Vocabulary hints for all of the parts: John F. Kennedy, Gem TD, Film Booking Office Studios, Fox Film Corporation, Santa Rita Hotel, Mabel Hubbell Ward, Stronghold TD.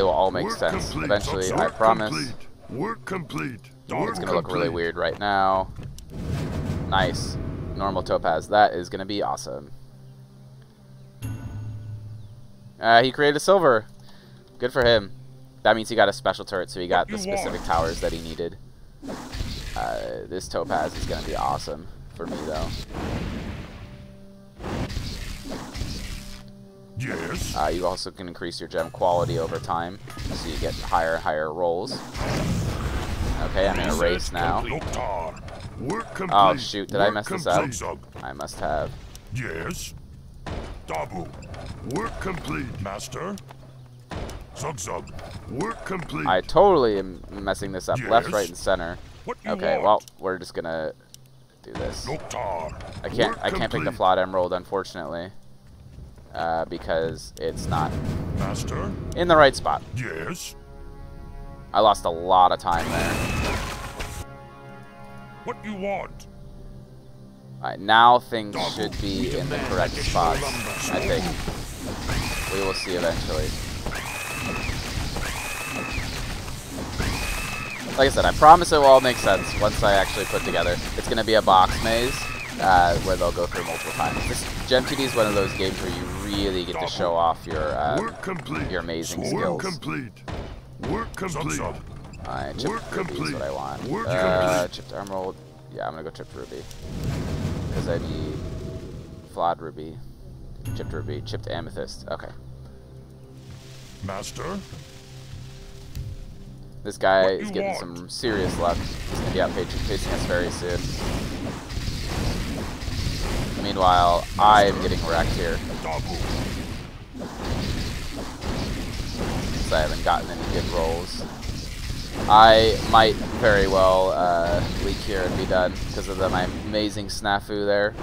it will all make sense eventually, I promise. Work complete. It's gonna look really weird right now. Nice. Normal topaz. That is gonna be awesome. He created silver. Good for him. That means he got a special turret, so he got the specific towers that he needed. This topaz is gonna be awesome for me, though. Yes. You also can increase your gem quality over time, so you get higher and higher rolls. Okay, I'm in a race now. Oh shoot, did I mess this up? I must have. Yes. Double. Work complete, master. Zug. Work complete. I totally am messing this up. Yes. Left, right, and center. Okay, well, we're just gonna do this. I can't pick the flawed emerald, unfortunately. Because it's not in the right spot. Yes. I lost a lot of time there. What do you want? Alright, now things should be in the correct spot, I think. We will see eventually. Like I said, I promise it will all make sense once I actually put together. It's going to be a box maze where they'll go through multiple times. This Gem TD is one of those games where you really get to show off your amazing skills. Alright, chipped ruby is what I want. Chipped emerald. Yeah, I'm going to go chipped ruby. Because I need flawed ruby, chipped amethyst. Okay. Master. This guy is getting some serious luck. He's going to be out pacing us very soon. Meanwhile, I am getting wrecked here. Since I haven't gotten any good rolls. I might very well leak here and be done because of my amazing snafu there.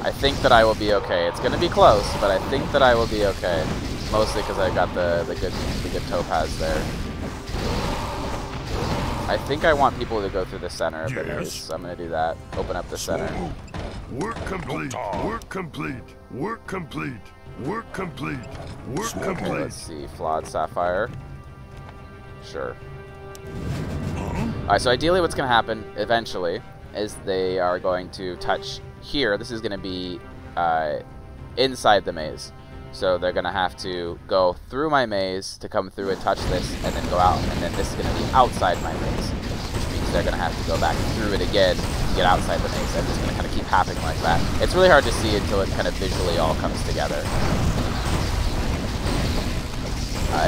I think that I will be okay. It's going to be close, but I think that I will be okay. Mostly because I got the good topaz there. I think I want people to go through the center of the race, so I'm going to do that. Open up the center. Work complete. Work complete. Work complete. Work complete. Work complete. Okay, let's see. Flawed sapphire. Sure. Alright, so ideally what's going to happen eventually is they are going to touch... Here, this is going to be inside the maze, so they're going to have to go through my maze to come through and touch this, and then go out, and then this is going to be outside my maze, which means they're going to have to go back through it again to get outside the maze. I'm just going to kind of keep happening like that. It's really hard to see until it kind of visually all comes together.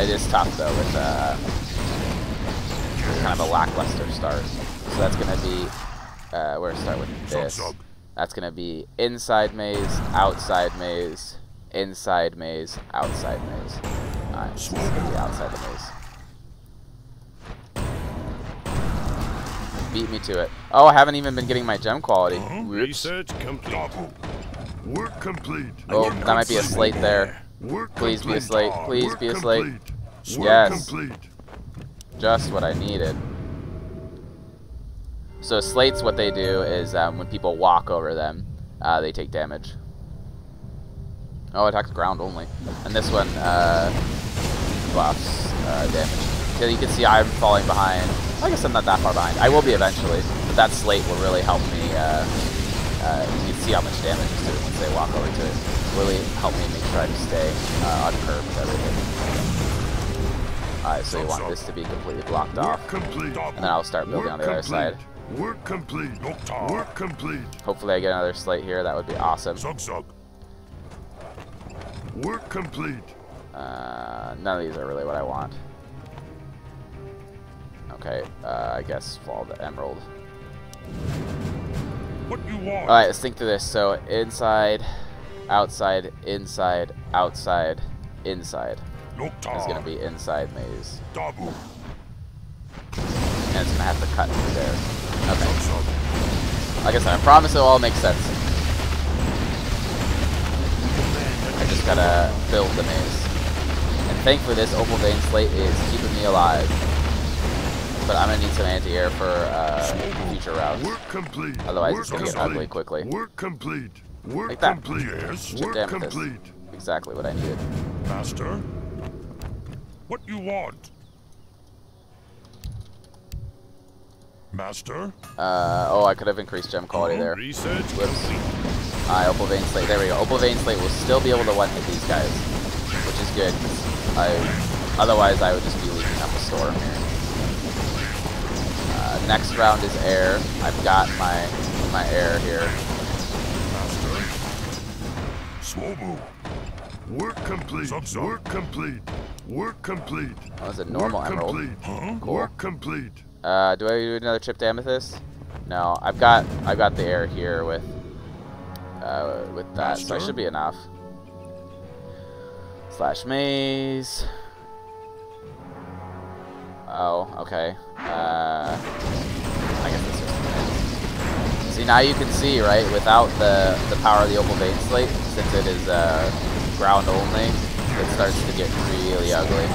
It is tough, though, with kind of a lackluster start, so that's going to be, we're going to start with this. That's going to be inside maze, outside maze. Alright, so it's going to be outside the maze. Beat me to it. Oh, I haven't even been getting my gem quality. Research complete. Work complete. Oh, that might be a slate there. Please be a slate. Please be a slate. Yes. Just what I needed. So slates, what they do is when people walk over them, they take damage. Oh, attacked ground only. And this one buffs damage. So you can see I'm falling behind. I guess I'm not that far behind. I will be eventually, but that slate will really help me. You can see how much damage is to it once they walk over to it. Really help me make sure I stay on curve with everything. Alright, so you want this to be completely blocked off. And then I'll start building on the other side. Work complete. Work complete. Hopefully I get another slate here. That would be awesome. Work complete. None of these are really what I want. Okay, I guess follow the emerald. What you want? Alright, let's think through this. So inside, outside, inside, outside, inside. It's going to be inside maze. Double. And it's going to have to cut through there. Okay. Like I said, I promise it'll all make sense. I just got to build the maze. And thankfully this opal vein slate is keeping me alive. But I'm going to need some anti-air for future routes. Otherwise it's going to get ugly quickly. Work complete. Work like that. Complete. Yes, work complete. Exactly what I needed. Master, what you want? Master? Oh, I could have increased gem quality there. Research complete. Opal Vein Slate. There we go. Opal Vein Slate will still be able to one-hit these guys, which is good. Otherwise, I would just be leaking up a storm here. Next round is air. I've got my air here. Swobo. Work complete. Sub-sub. Work complete. Work complete. That was a normal emerald. Huh? Cool. Work complete. Do I do another chipped amethyst? No, I've got the air here with that, Master. So I should be enough. Slash maze. Oh, okay. I guess this is. See, now you can see, right? Without the power of the Opal Vein Slate, since it is ground only, it starts to get really ugly.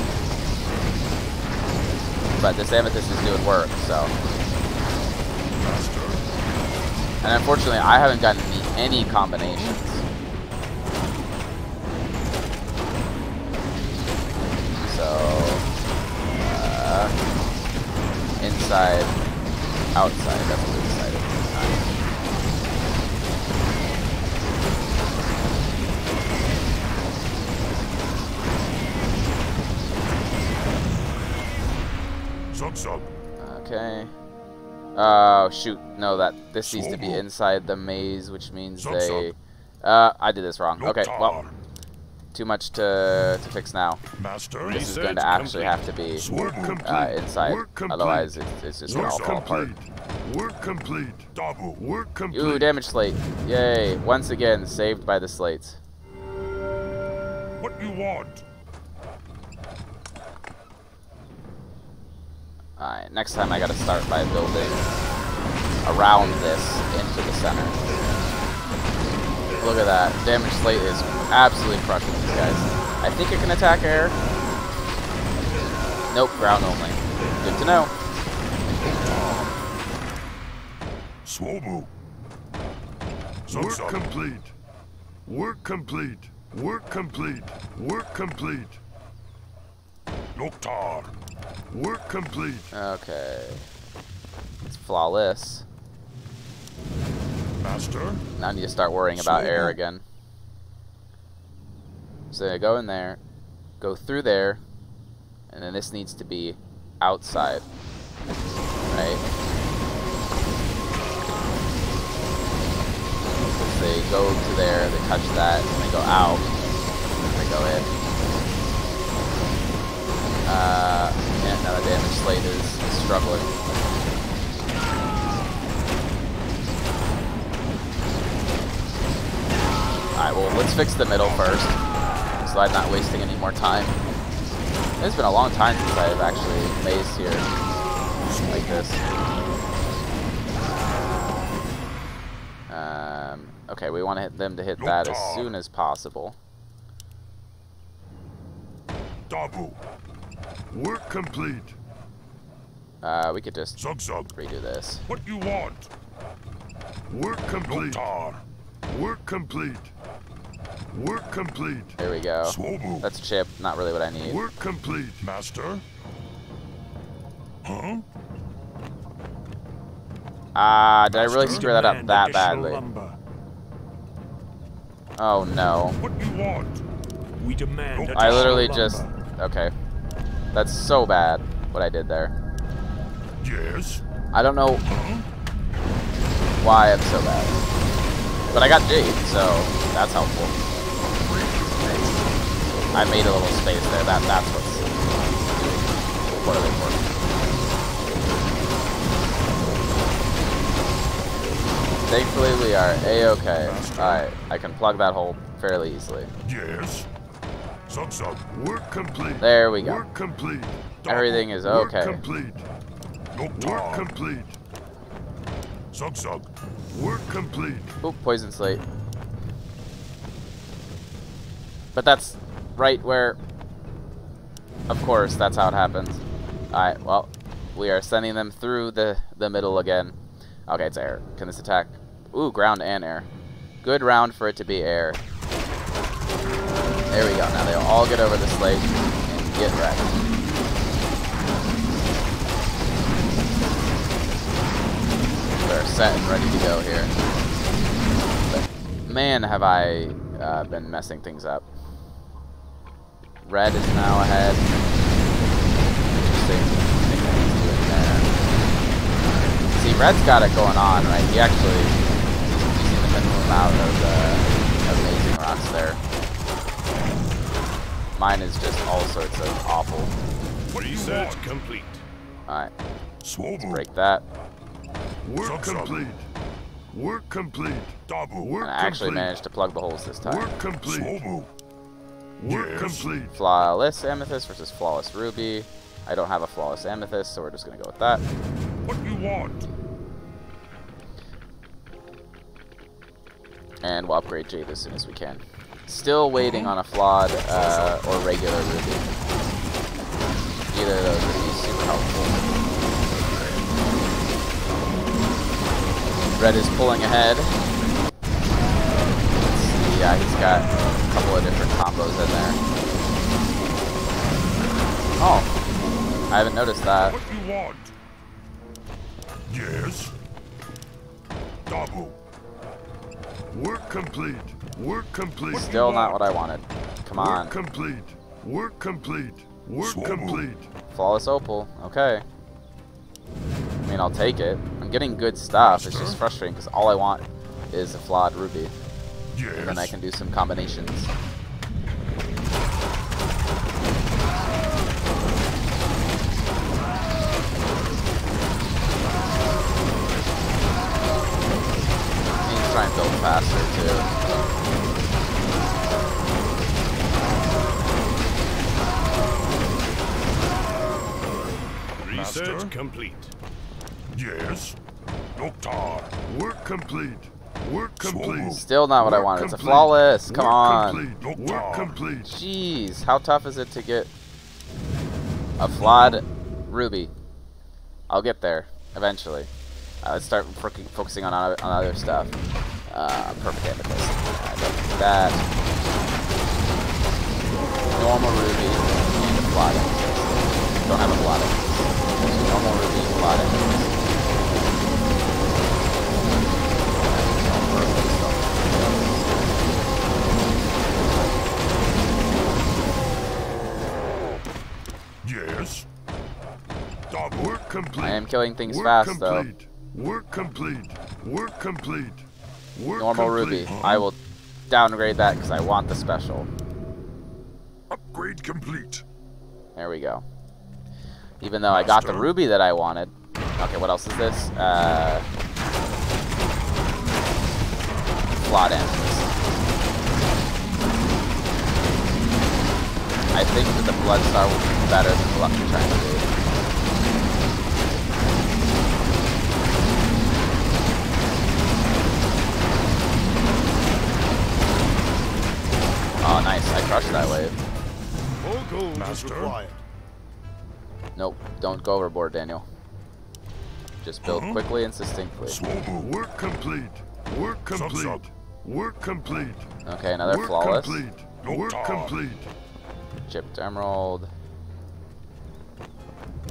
But this amethyst is doing work, so. And unfortunately, I haven't gotten any combinations. So, inside, outside, that's what we decided. Sub-sub. Okay. Oh, shoot. No, this needs to be inside the maze, which means they... I did this wrong. Okay, well, too much to fix now. This is going to actually have to be inside. Otherwise, it's just going to all fall apart. Work complete. Work complete. Ooh, damage slate. Yay. Once again, saved by the slates. What you want? Alright, next time I gotta start by building around this into the center. Look at that. Damage slate is absolutely crushing these guys. I think it can attack air. Nope, ground only. Good to know. Swobo. Work complete. Work complete. Work complete. Work complete. Noctar. Work complete. Okay. It's flawless. Master. Now I need to start worrying about air again. So I go in there, go through there, and then this needs to be outside. Right? Because they go to there, they touch that, and they go out, and they go in. Yeah, now the damage slate is struggling. Alright, well, let's fix the middle first, so I'm not wasting any more time. It's been a long time since I've actually mazed here, like this. Okay, we want to hit them to hit that as soon as possible. Double. Work complete. We could just redo this. What you want? Work complete. Work complete. Work complete. There we go. That's a chip. Not really what I need. Work complete, master. Huh? Did I really screw that up that badly? Oh no. What you want? We demand. I literally just. Okay. That's so bad, what I did there. Yes. I don't know why I'm so bad. But I got Jade, so that's helpful. I made a little space there. That's what's what are they for? Thankfully we are A-okay. Alright, I can plug that hole fairly easily. Yes. Work complete. There we go. Work complete. Everything is okay. Work complete. Work complete. Work complete. Oop, poison slate. But that's right where... Of course, that's how it happens. Alright, well, we are sending them through the middle again. Okay, it's air. Can this attack? Ooh, ground and air. Good round for it to be air. There we go. Now they'll all get over the slate and get wrecked. They're set and ready to go here. But man, have I been messing things up. Red is now ahead. Interesting. See, Red's got it going on, right? He actually using the minimum amount of amazing rocks there. Mine is just all sorts of awful. Research complete. Alright. Let's break that. Work complete. Work complete. Double. Work complete. I actually managed to plug the holes this time. Work complete. Work complete. Flawless amethyst versus flawless ruby. I don't have a flawless amethyst, so we're just gonna go with that. What you want? And we'll upgrade jade as soon as we can. Still waiting on a flawed or regular ruby. Either of those would be super helpful. Red is pulling ahead. Let's see, yeah, he's got a couple of different combos in there. Oh, I haven't noticed that. What you want? Yes. Double. Work complete. Work complete. Still not what I wanted. Come on. Work complete. Work complete. Work complete. Flawless opal. Okay. I mean, I'll take it. I'm getting good stuff. It's just frustrating because all I want is a flawed ruby. Yes. And then I can do some combinations. I need to try and build faster, too. Search complete. Yes. Doctor. Work complete. Work complete. Still not what I wanted. It's a flawless. Come on. Work complete. Jeez, how tough is it to get a flawed ruby? I'll get there eventually. Let's start focusing on other stuff. Perfect amethyst. I don't need that. Normal ruby and a flawed amethyst. Don't have a flawed amethyst. Normal ruby, flawed amethyst. Yes. Work complete. I am killing things fast, though. Work complete. Work complete. Normal ruby. I will downgrade that because I want the special. Upgrade complete. There we go. Even though I got the ruby that I wanted. Okay, what else is this? Flawed amethyst. I think that the blood star will be better than the luck you're trying to do. Oh, nice. I crushed that wave. All gold is required. Nope, don't go overboard, Daniel. Just build quickly and succinctly. Work complete. Work complete. Work complete. Okay, another flawless. Work complete. Chipped emerald.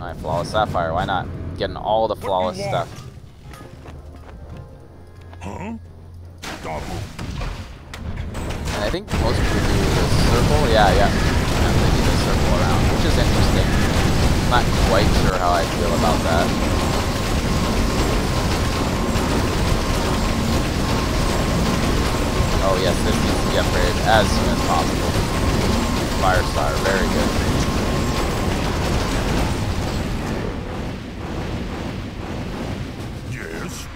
Alright, flawless sapphire. Why not? Getting all the flawless stuff. Huh? And I think most people do this circle. Yeah. And they do this circle around, which is interesting. I'm not quite sure how I feel about that. Oh yes, this needs to be upgraded as soon as possible. Firestar, very good. Yes.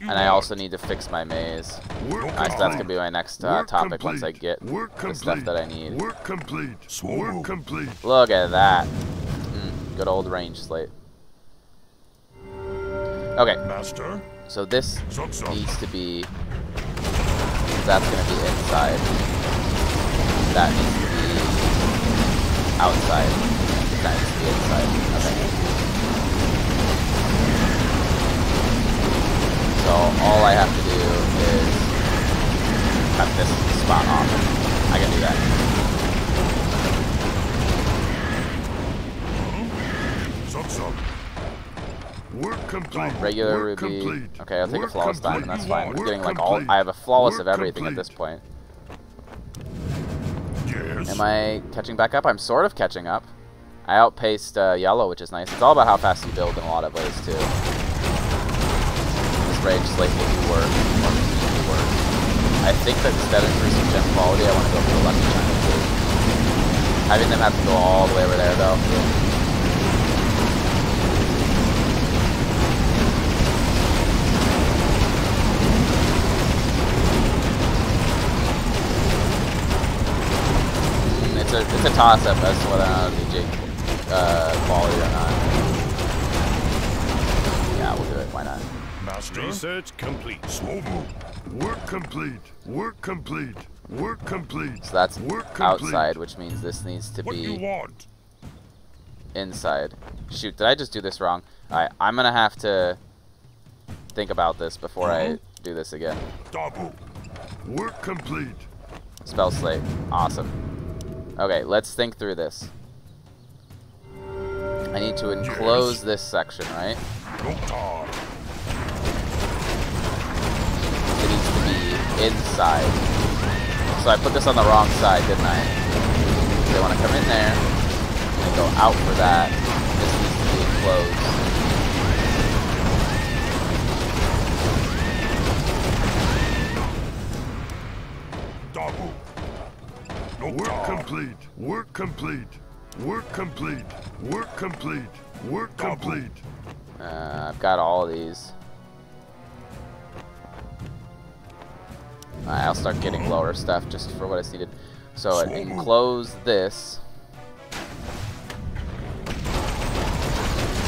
And I also need to fix my maze. Alright, so that's gonna be my next topic once I get the stuff that I need. Look at that. Good old range slate. Okay. Master. So this needs to be. That's gonna be inside. That needs to be outside. That needs to be inside. Okay. So So all I have to do is cut this spot off. I can do that. Work complete. Regular ruby. Okay, I'll take a flawless diamond. That's fine. We're getting like all. I have a flawless of everything at this point. Yes. Am I catching back up? I'm sort of catching up. I outpaced yellow, which is nice. It's all about how fast you build in a lot of ways too. This raid just like will do work. I think that instead of increasing gem quality, I want to go for the lucky china too. Having them have to go all the way over there though. It's a toss-up as to whether or not it'll be quality or not. Yeah, we'll do it. Why not? Master research complete. Work complete. Work complete. Work complete. So that's outside, which means this needs to be inside. Shoot, did I just do this wrong? All right, I'm gonna have to think about this before I do this again. Double. Work complete. Spell slate. Awesome. Okay, let's think through this. I need to enclose this section, right? It needs to be inside. So I put this on the wrong side, didn't I? They want to come in there and go out for that. This needs to be enclosed. Double. Work complete. Work complete. Work complete. Work complete. Work complete. I've got all of these. I'll start getting lower stuff just for what it's needed. So I enclose this.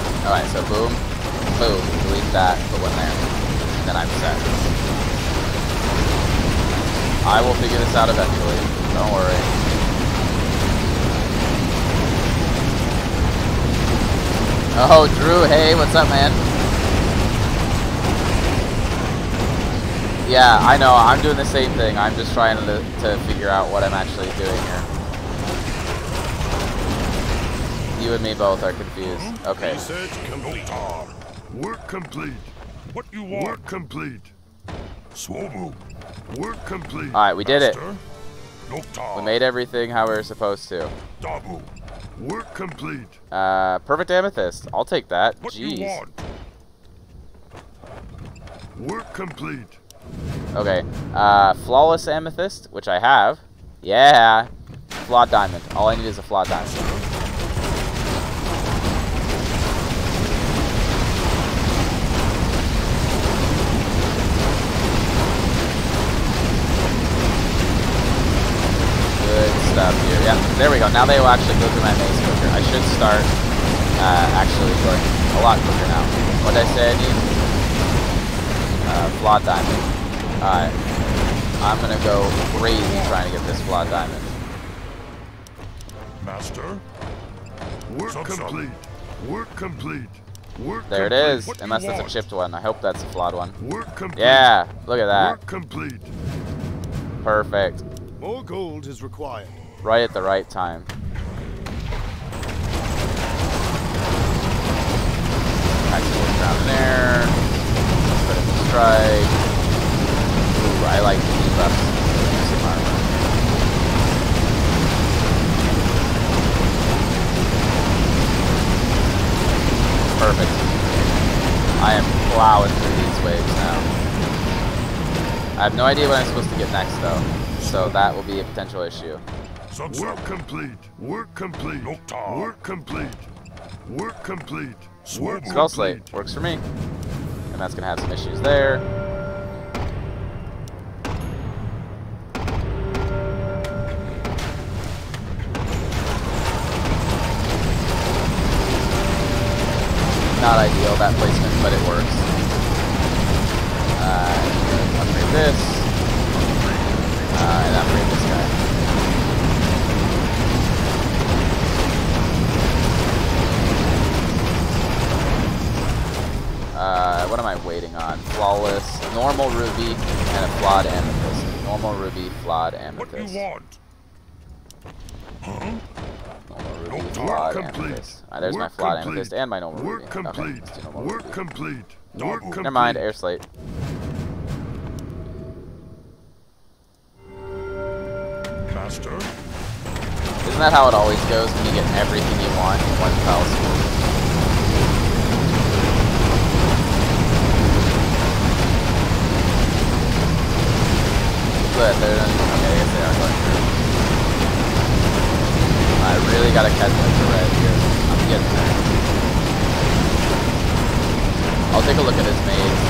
All right. So boom, boom. Delete that. Put one there. And then I'm set. I will figure this out eventually. Don't worry. Oh, Drew, hey, what's up, man? Yeah, I know, I'm doing the same thing. I'm just trying to figure out what I'm actually doing here. You and me both are confused. Okay. Work complete. What you want? Work complete. Swobo. Work complete. All right, we did it. We made everything how we were supposed to. Work complete. Perfect amethyst. I'll take that. Jeez. Work complete. Okay. Flawless amethyst, which I have. Yeah. Flawed diamond. All I need is a flawed diamond. Up here. Yeah, there we go. Now they will actually go through my maze quicker. I should start actually going a lot quicker now. What did I say I need? Flawed diamond. Alright. I'm going to go crazy trying to get this flawed diamond. Master. Work complete. Work complete. Work there it is. Unless that's a chipped one. I hope that's a flawed one. Work complete. Yeah, look at that. Work complete. Perfect. More gold is required. Right at the right time. Actually, look down there. Put in the strike. Ooh, I like the debuffs. Some armor. Perfect. I am plowing through these waves now. I have no idea what I'm supposed to get next, though. So that will be a potential issue. Work complete. Work complete. Work complete. Work complete. Work Spell slate works for me. And that's going to have some issues there. Not ideal, that placement, but it works. Upgrade this. And upgrade this guy. What am I waiting on? Flawless. ruby, and a flawed amethyst. Normal ruby, flawed amethyst. What do you want? Huh? Normal ruby, flawed amethyst. Alright, there's my flawed amethyst and my normal ruby. Work complete. Never mind, air slate. Master? Isn't that how it always goes when you get everything you want in one fell swoop? But they're okay, I guess they are going through. I really gotta catch up to red here. I'm getting there. I'll take a look at his maze.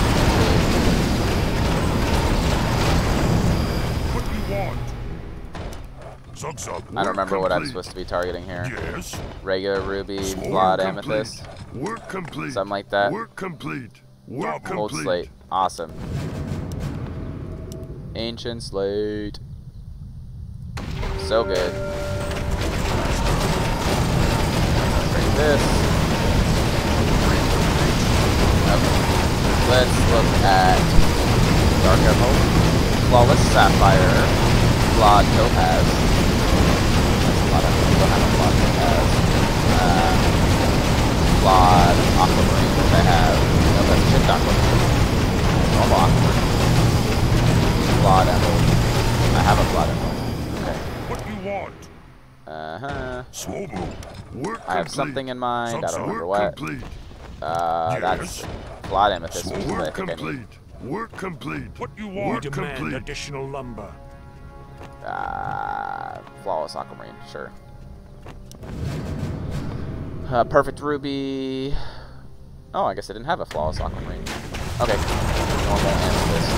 What do you want? I don't remember what I'm supposed to be targeting here. Yes. Regular ruby, blood amethyst. Work complete. Something like that. Work complete. Work complete. Old slate. Awesome. Ancient slate. So good. Bring this. Okay. Let's look at Dark Emerald. Flawless Sapphire. Flawed Topaz. Flawed Aquamarine, which I have. No, that's just Aquamarine. Normal Aquamarine. Flawed Emerald. I have a Flawed Emerald. Okay. What do you want? I have something in mind. I don't remember what. That's Flawed Amethyst, which is what I think I need. Work complete. What do you want? We demand additional lumber. Flawless Aquamarine, sure. Perfect ruby. Oh, I guess I didn't have a flawless aquamarine. Okay. Normal amethyst.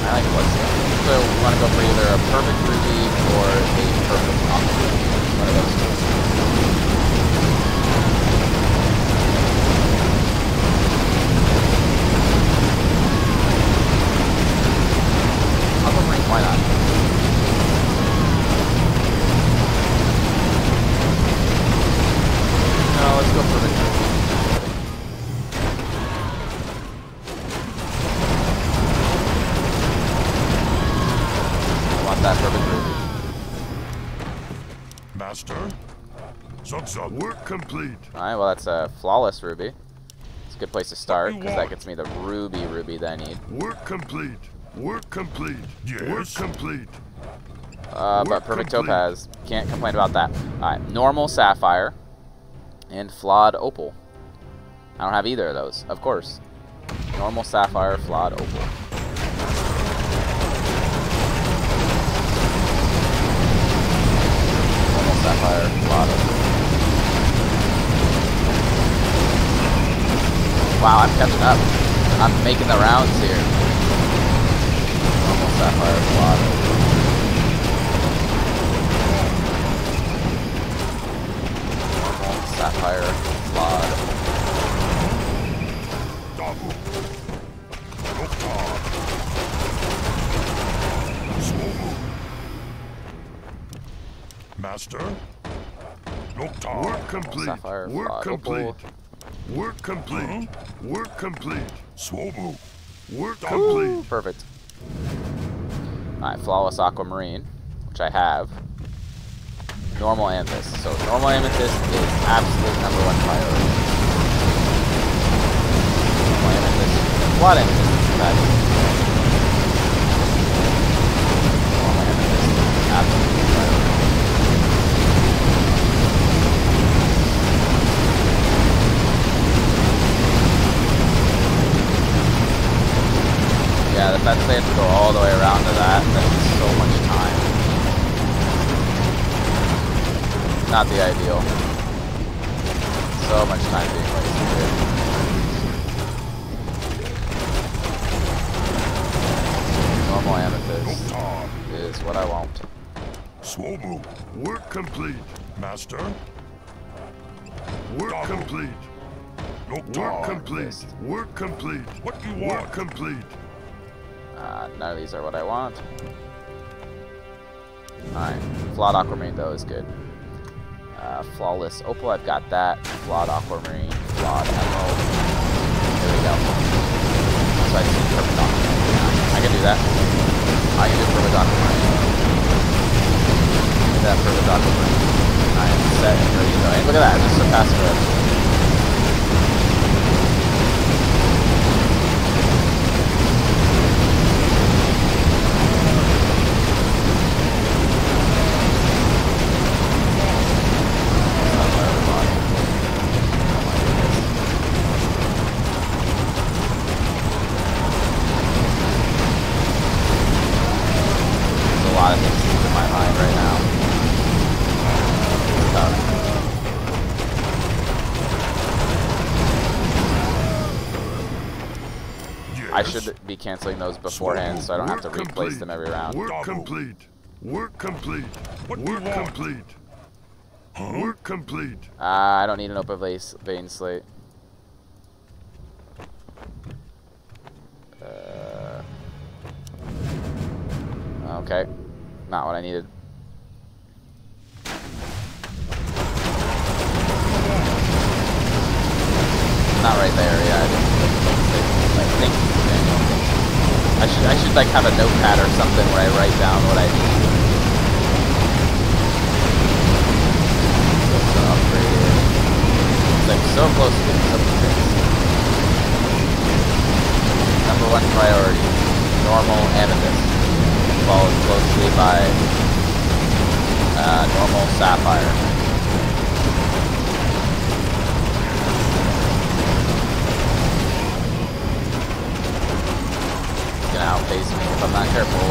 I like what's there. So we want to go for either a perfect ruby or a perfect aquamarine. One of those two. Aquamarine, why not? Let's go for the I want that perfect ruby. Master? Work complete. Alright, well that's a flawless ruby. It's a good place to start, because that gets me the ruby that I need. Work complete. Work complete. Yes. Work complete. But perfect topaz. Can't complain about that. Alright, normal sapphire. And flawed opal. I don't have either of those, of course. Normal sapphire, flawed opal. Normal sapphire, flawed opal. Wow, I'm catching up. I'm making the rounds here. Normal sapphire, flawed opal. Sapphire, flawed. Master, work complete. Sapphire, work complete. Opal. Work complete. Work complete. Swobo. Work complete. Perfect. All right, flawless aquamarine, which I have. Normal amethyst. So normal amethyst is absolute #1 priority. Normal amethyst. Flawed amethyst is bad. Normal amethyst is absolute priority. Yeah, the fact that they have to go all the way around to that's so much time. Not the ideal. So much time being wasted here. Normal amethyst is what I want. Swobo, work complete, master. Work complete. Work complete. Work complete. What do you want? Work complete. None of these are what I want. Alright. Flawed aquamarine though is good. Flawless opal, I've got that. Flawed aquamarine, flawed emerald. There we go. Let's so I can do Permadoc. I can do that. I can do Permadoc with mine. Look at that Permadoc with mine. I am set and ready to go. Look at that, I just surpassed it. I should be canceling those beforehand so I don't have to replace them every round. Work complete. I don't need an open vein slate. Okay. Not what I needed. Not right there, yeah. I should like have a notepad or something where I write down what I need. It's upgraded. It's like so close to getting something fixed. Number one priority, normal amethyst, followed closely by normal sapphire. Outpace me if I'm not careful.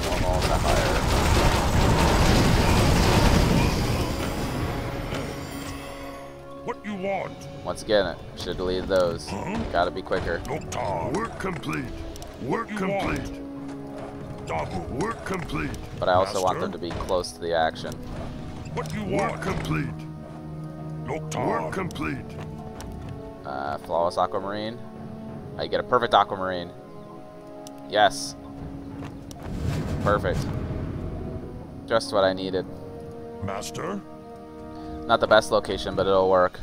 Normal sapphire. What you want? Once again, I should delete those. Huh? Gotta be quicker. Work complete. But I also want them to be close to the action. What you want? Work complete. Flawless aquamarine. I get a perfect aquamarine. Yes. Perfect. Just what I needed. Master? Not the best location, but it'll work.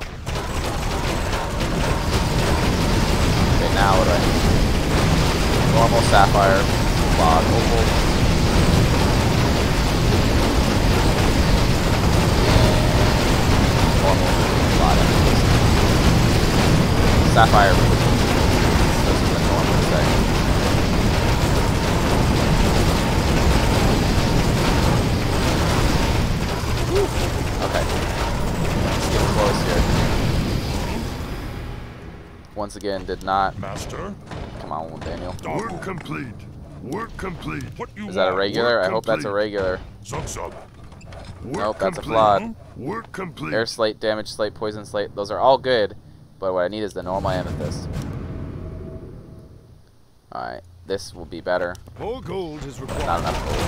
Okay, now what do I need? Normal sapphire. Log opal. Normal sapphire. Once again, did not. Master? Come on, Daniel. Work complete. Is that a regular? I hope that's a regular. Nope, that's a flawed. Work complete. Air slate, damage slate, poison slate. Those are all good, but what I need is the normal amethyst. All right, this will be better. All gold is required. Not enough gold.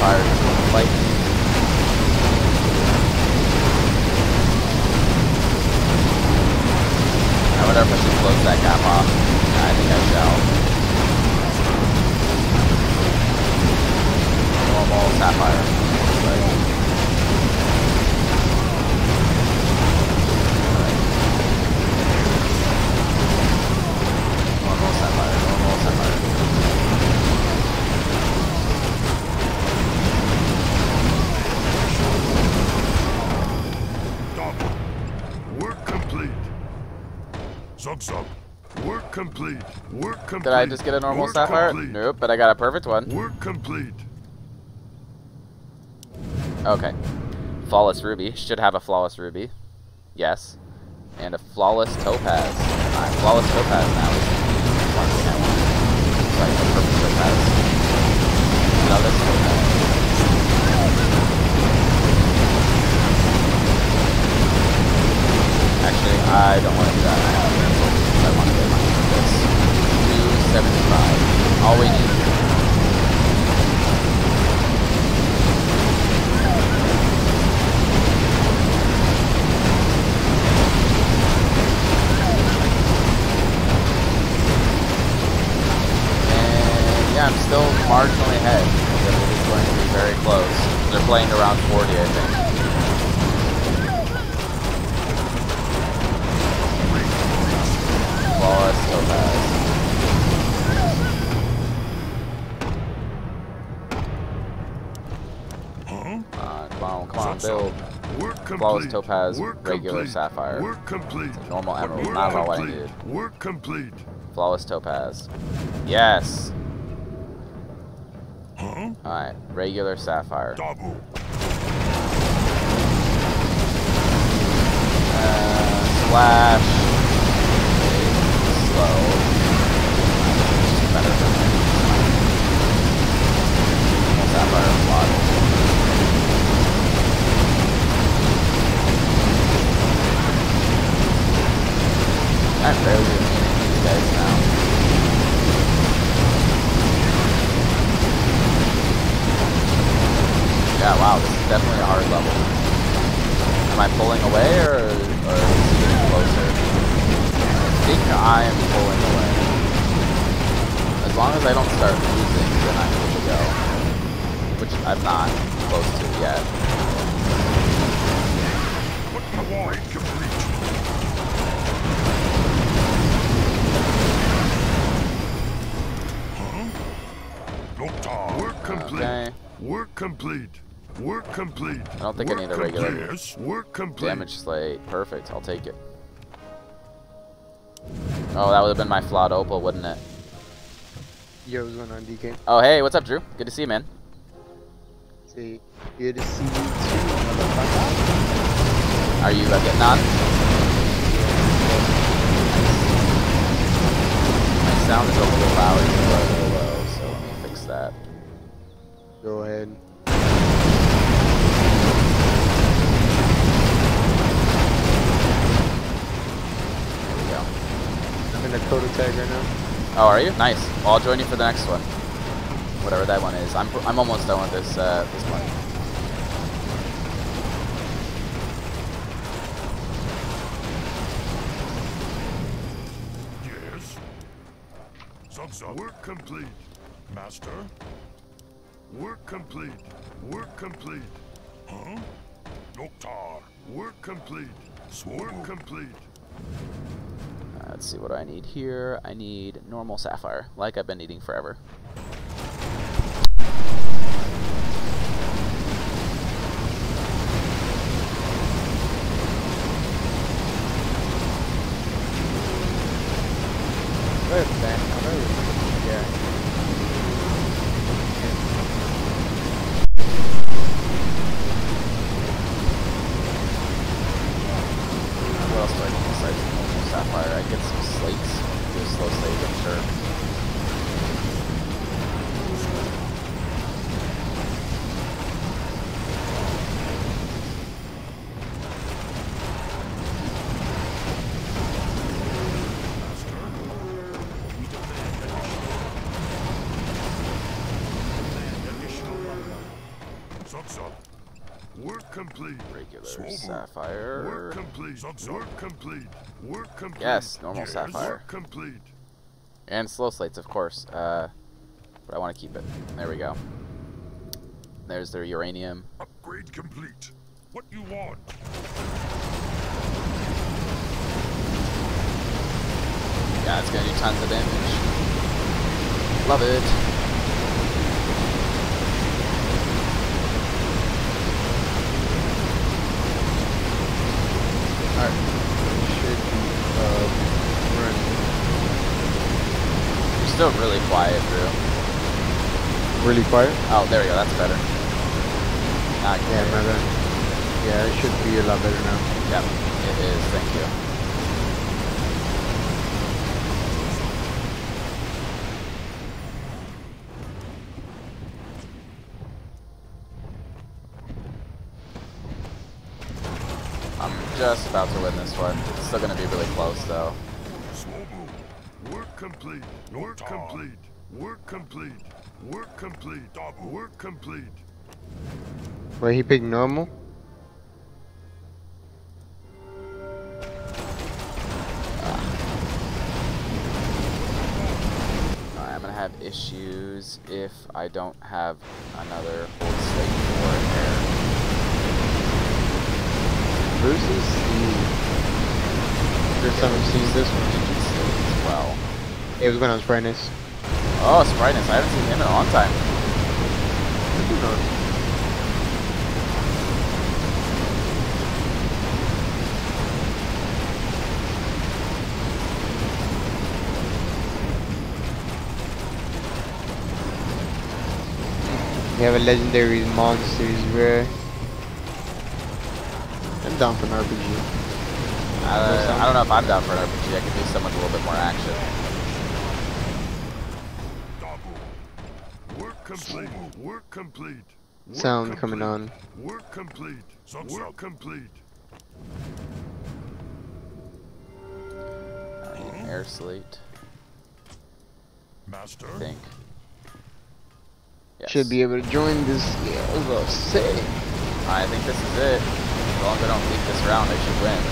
Fire light. I wonder if I should close that gap off. I think I shall. Normal sapphire. Right. Normal sapphire. Work complete. Did I just get a normal sapphire? Nope, but I got a perfect one. Work complete. Okay. Flawless ruby. Should have a flawless ruby. Yes. And a flawless topaz. Alright, flawless topaz now is one thing I want. So I can perfect topaz. Now this topaz. Actually, I don't want to do that. 75. All we need. And yeah, I'm still marginally ahead. This is going to be very close. They're playing around. normal build, as well as topaz, regular sapphire, normal emerald, not at all what I did. Flawless topaz. Yes! Huh? Alright, regular sapphire. Slash. Slow. Better than it. Sapphire block. That barely did these guys now. Yeah, wow, this is definitely a hard level. Am I pulling away or is it getting closer? I think I am pulling away. As long as I don't start losing, then I'm good to go. Which I'm not close to yet. Okay. Work complete. Work complete. I don't think I need a regular damage slate. Perfect, I'll take it. Oh, that would have been my flawed opal, wouldn't it? Yo, what's going on, DK? Oh, hey, what's up, Drew? Good to see you, man. See, good to see you too, motherfucker. Are you getting on? My sound is a little loud and a little low, so let me fix that. Go ahead. I'm in a Coda tag right now. Oh, are you? Nice. Well, I'll join you for the next one. Whatever that one is. I'm almost done with this one. Yes. Work complete, master. Work complete. Work complete. Huh? Doctor. Work complete. Work complete. Let's see what I need here. I need normal sapphire, like I've been needing forever. Regular sapphire. Work complete. Work complete. Work complete. Yes, normal sapphire. Work complete. And slow slates, of course. But I want to keep it. There we go. There's their uranium. Upgrade complete. What you want? Yeah, it's gonna do tons of damage. Love it. Alright, we should running. You're still really quiet, Drew. Really quiet? Oh, there we go, that's better. Not good. Yeah, my bad. Yeah, it should be a lot better now. Yep, it is, thank you. Just about to win this one. It's still going to be really close, though. Work complete. Work complete. Work complete. Work complete. Work complete. Wait, he picked normal? I'm going to have issues if I don't have another old slate for it there. Bruce's first time we've seen this one as well. It was when I was Spryness. Oh, Spryness. I haven't seen him in a long time. We have a legendary monsters, bro. I'm down for an RPG. I don't know if I'm down for an RPG. I could do something with a little bit more action. Work complete. Work complete. Sound coming on. Work complete. Work complete. Air slate. Master. I think. Yes. Should be able to join this. Yeah, I was about to say. I think this is it. As long as I don't beat this round, I should win.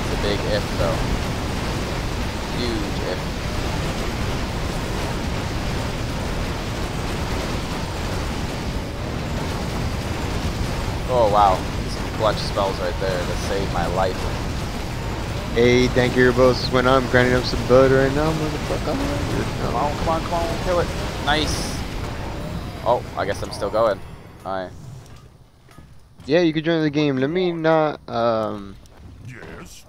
It's a big if, though. Huge if. Oh wow, some clutch spells right there to save my life. Hey, thank you, boss. When I'm grinding up some blood right now, motherfucker. Come on, come on, come on, kill it. Nice. Oh, I guess I'm still going. Alright. Yeah, you can join the game. Let me not. Yes.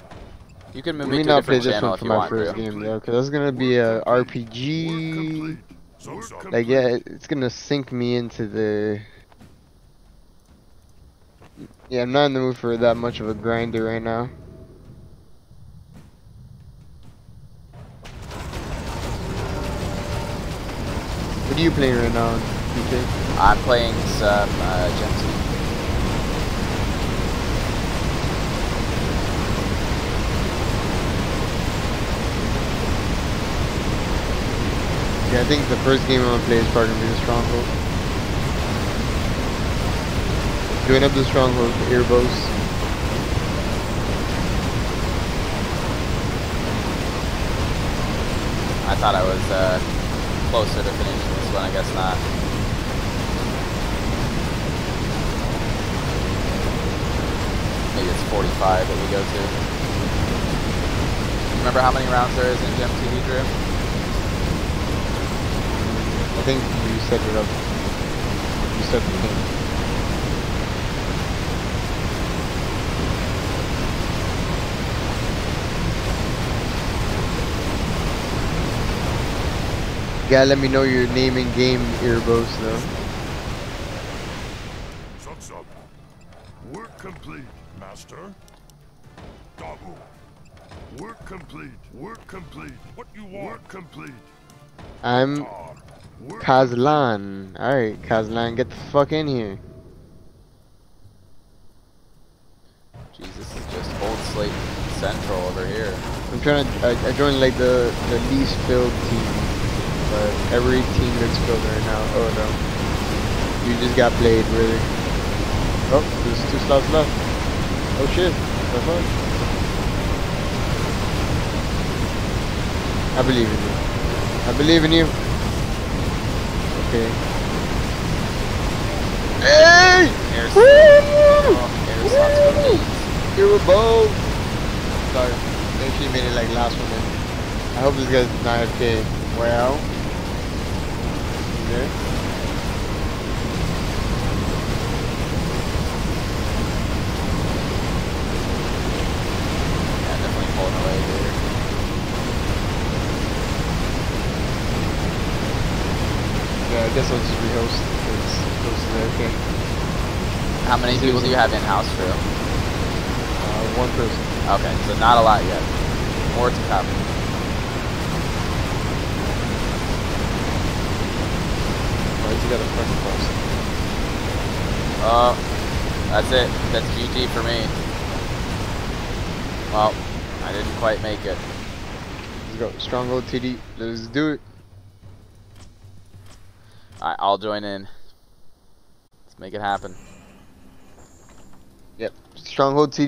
You can move me to a different channel if you want. Let me not play this one for my first game though, because that's gonna be a RPG. Like, yeah, it's gonna sink me into the. Yeah, I'm not in the mood for that much of a grinder right now. What are you playing right now, PK? I'm playing some Gem TD. Yeah, I think the first game I'm gonna play is probably gonna be the Stronghold. Doing up the Stronghold with earbuds. I thought I was closer to finishing this one, I guess not. Maybe it's 45 that we go to. Remember how many rounds there is in Gem TD, Drew? I think you set it up. You set the game. You gotta let me know your name and game, Erebos, though. Work complete, master. Double. Work complete. Work complete. What you want? Work complete. I'm Kazlan. Alright, Kazlan, get the fuck in here. Jesus is just old slate central over here. I'm trying to. I joined like the least filled team. But every team that's filled right now. Oh no. You just got played, really. Oh, there's 2 slots left. Oh shit. What the fuck? I believe in you. I believe in you. Okay. Hey! Air slots. You were bold. Sorry. They actually made it like last one. I hope this guy's not okay. Well. There. Yeah, definitely pulling away here. Yeah, I guess I'll just rehost. It's close to there, okay. How many people do you have in house, Drew? 1 person. Okay, so not a lot yet. More to come. You got a pressure post. That's it. That's GG for me. Well, I didn't quite make it. Let's go. Stronghold TD. Let's do it. Alright, I'll join in. Let's make it happen. Yep. Stronghold TD.